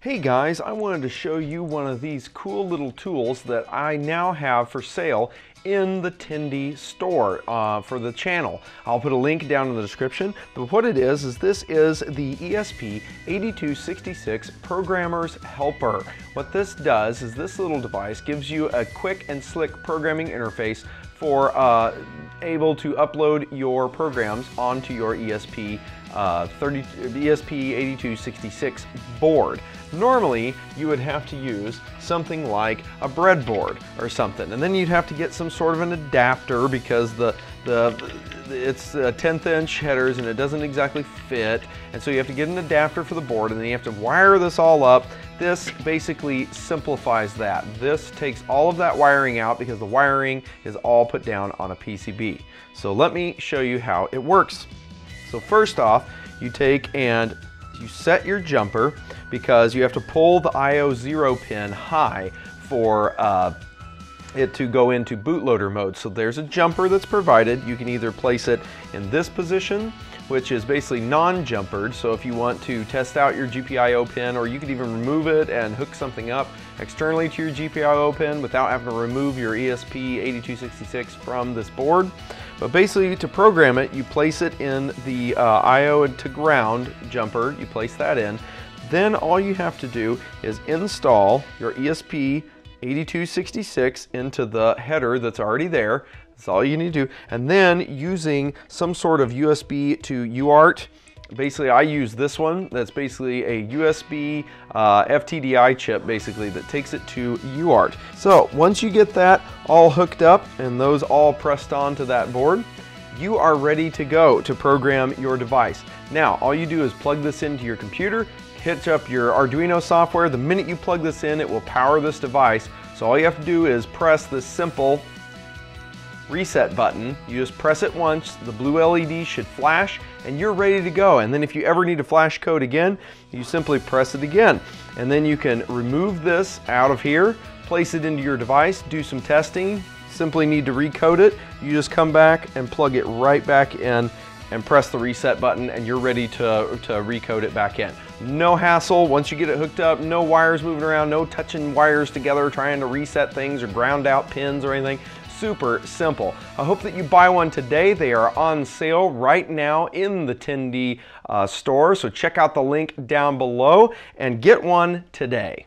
Hey guys, I wanted to show you one of these cool little tools that I now have for sale in the Tindie store for the channel. I'll put a link down in the description, but what it is this is the ESP8266 Programmer's Helper. What this does is this little device gives you a quick and slick programming interface for able to upload your programs onto your ESP8266 board. Normally you would have to use something like a breadboard or something, and then you'd have to get some sort of an adapter because it's 10th inch headers and it doesn't exactly fit, and so you have to get an adapter for the board and then you have to wire this all up. This basically simplifies that. This takes all of that wiring out because the wiring is all put down on a PCB. So let me show you how it works. So first off, you take and you set your jumper because you have to pull the IO0 pin high for it to go into bootloader mode. So there's a jumper that's provided. You can either place it in this position, which is basically non-jumpered, so if you want to test out your GPIO pin, or you could even remove it and hook something up externally to your GPIO pin without having to remove your ESP8266 from this board. But basically to program it, you place it in the IO to ground jumper, you place that in. Then all you have to do is install your ESP8266 into the header that's already there. That's all you need to do. And then using some sort of USB to UART, basically I use this one. That's basically a USB FTDI chip basically that takes it to UART. So once you get that all hooked up and those all pressed onto that board, you are ready to go to program your device. Now all you do is plug this into your computer, hitch up your Arduino software. The minute you plug this in, it will power this device. So all you have to do is press this simple reset button. You just press it once, the blue LED should flash, and you're ready to go. And then if you ever need to flash code again, you simply press it again. And then you can remove this out of here, place it into your device, do some testing, simply need to recode it. You just come back and plug it right back in and press the reset button and you're ready to recode it back in. No hassle. Once you get it hooked up, no wires moving around, no touching wires together, trying to reset things or ground out pins or anything. Super simple. I hope that you buy one today. They are on sale right now in the Tindie store, so check out the link down below and get one today.